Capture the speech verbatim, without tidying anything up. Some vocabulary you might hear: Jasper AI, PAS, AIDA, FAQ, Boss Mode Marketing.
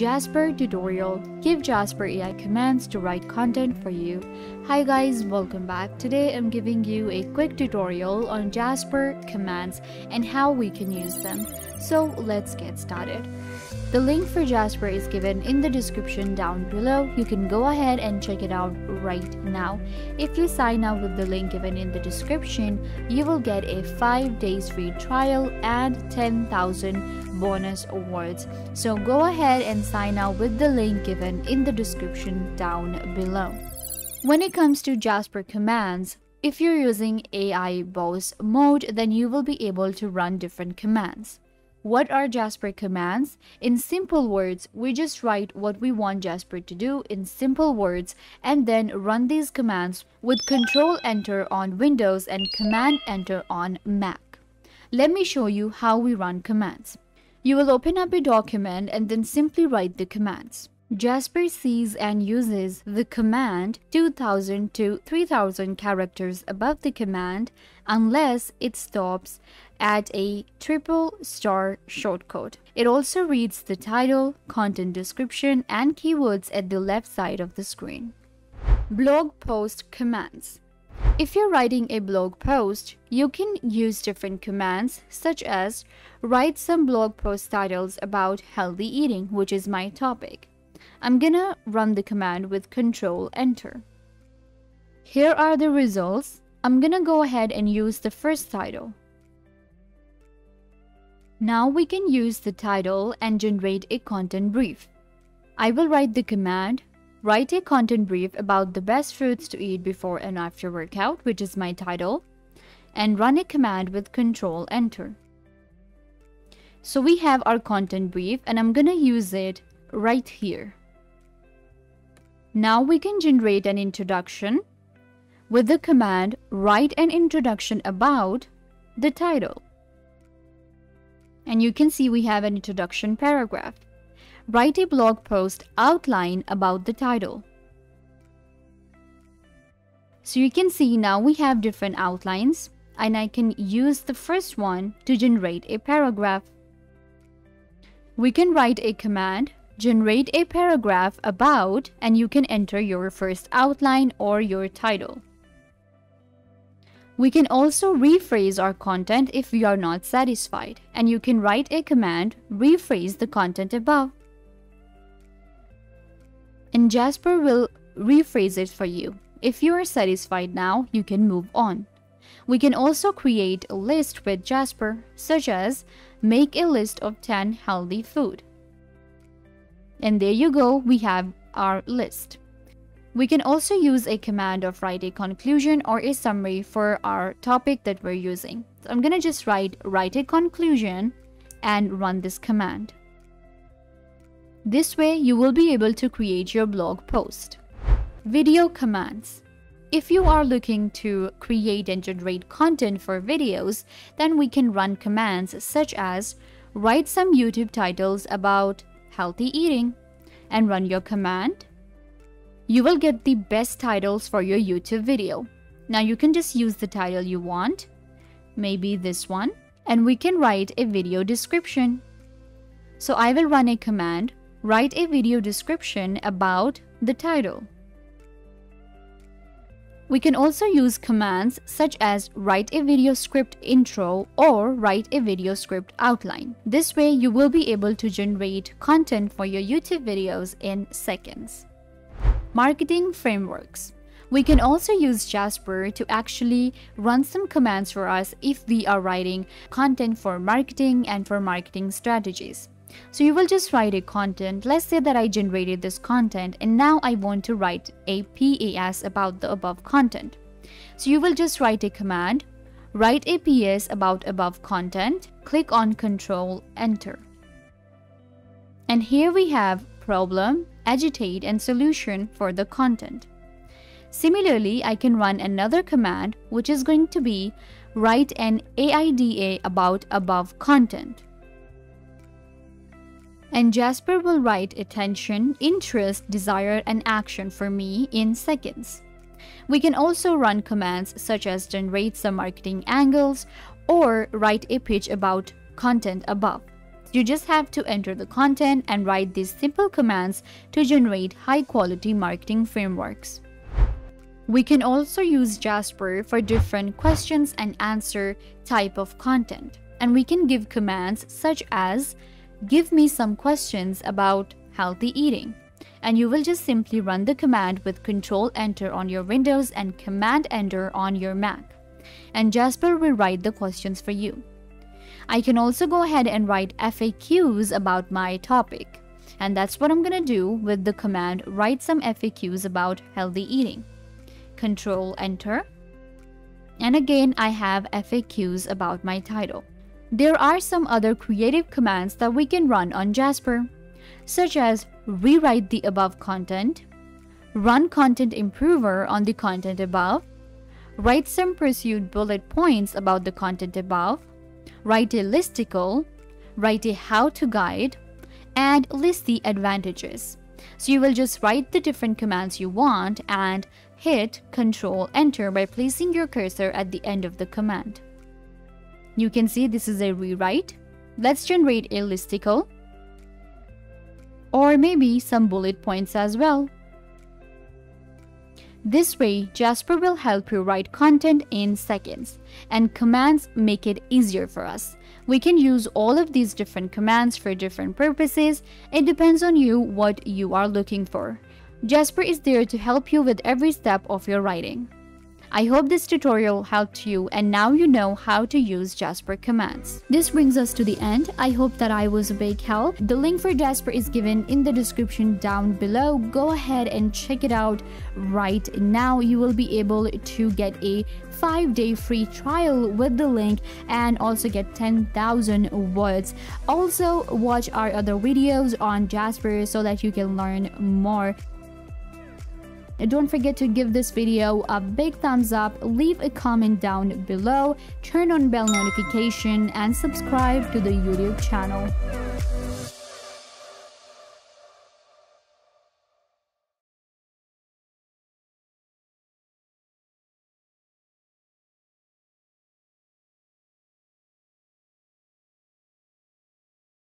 Jasper tutorial, give Jasper A I commands to write content for you. Hi guys, welcome back. Today I'm giving you a quick tutorial on Jasper commands and how we can use them. So let's get started. The link for Jasper is given in the description down below. You can go ahead and check it out right now. If you sign up with the link given in the description, you will get a five days free trial and ten thousand bonus awards. So go ahead and sign up with the link given in the description down below. When it comes to Jasper commands, if you're using A I Boss Mode, then you will be able to run different commands. What are Jasper commands? In simple words, we just write what we want Jasper to do in simple words and then run these commands with control enter on Windows and command enter on Mac. Let me show you how we run commands. You will open up a document and then simply write the commands. Jasper sees and uses the command two thousand to three thousand characters above the command unless it stops at a triple star shortcode. It also reads the title, content description, and keywords at the left side of the screen. Blog post commands. If you're writing a blog post, you can use different commands such as write some blog post titles about healthy eating, which is my topic. I'm gonna run the command with control enter. Here are the results. I'm gonna go ahead and use the first title. Now we can use the title and generate a content brief. I will write the command, write a content brief about the best foods to eat before and after workout, which is my title, and run a command with control enter. So we have our content brief and I'm gonna use it right here. Now we can generate an introduction with the command write an introduction about the title. And you can see we have an introduction paragraph. Write a blog post outline about the title. So you can see now we have different outlines and I can use the first one to generate a paragraph. We can write a command generate a paragraph about, and you can enter your first outline or your title. We can also rephrase our content if we are not satisfied, and you can write a command, rephrase the content above. And Jasper will rephrase it for you. If you are satisfied now, you can move on. We can also create a list with Jasper, such as make a list of ten healthy food. And there you go, we have our list. We can also use a command of write a conclusion or a summary for our topic that we're using. So I'm gonna just write write a conclusion and run this command. This way you will be able to create your blog post. Video commands. If you are looking to create and generate content for videos, then we can run commands such as write some YouTube titles about healthy eating and run your command. You will get the best titles for your YouTube video. Now you can just use the title you want, maybe this one, and we can write a video description. So I will run a command, write a video description about the title. We can also use commands such as write a video script intro or write a video script outline. This way you will be able to generate content for your YouTube videos in seconds. Marketing frameworks. We can also use Jasper to actually run some commands for us if we are writing content for marketing and for marketing strategies. So you will just write a content. Let's say that I generated this content and now I want to write a P A S about the above content. So you will just write a command, write a P A S about above content, click on control enter. And here we have problem, agitate, and solution for the content. Similarly, I can run another command which is going to be write an A I D A about above content. And Jasper will write attention, interest, desire, and action for me in seconds. We can also run commands such as generate some marketing angles or write a pitch about content above. You just have to enter the content and write these simple commands to generate high-quality marketing frameworks. We can also use Jasper for different questions and answer type of content, and we can give commands such as, give me some questions about healthy eating, and you will just simply run the command with Control Enter on your Windows and Command Enter on your Mac, and Jasper will write the questions for you. I can also go ahead and write F A Qs about my topic, and that's what I'm gonna do with the command write some F A Qs about healthy eating. Control Enter, and again I have F A Qs about my title. There are some other creative commands that we can run on Jasper, such as rewrite the above content, run content improver on the content above, write some pursued bullet points about the content above, write a listicle, write a how-to guide, and list the advantages. So you will just write the different commands you want and hit Control Enter by placing your cursor at the end of the command. You can see this is a rewrite. Let's generate a listicle or maybe some bullet points as well. This way, Jasper will help you write content in seconds, and commands make it easier for us. We can use all of these different commands for different purposes. It depends on you what you are looking for. Jasper is there to help you with every step of your writing. I hope this tutorial helped you and now you know how to use Jasper commands. This brings us to the end. I hope that I was a big help. The link for Jasper is given in the description down below. Go ahead and check it out right now. You will be able to get a five day free trial with the link and also get ten thousand words. Also, watch our other videos on Jasper so that you can learn more. Don't forget to give this video a big thumbs up, leave a comment down below, turn on bell notification, and subscribe to the YouTube channel.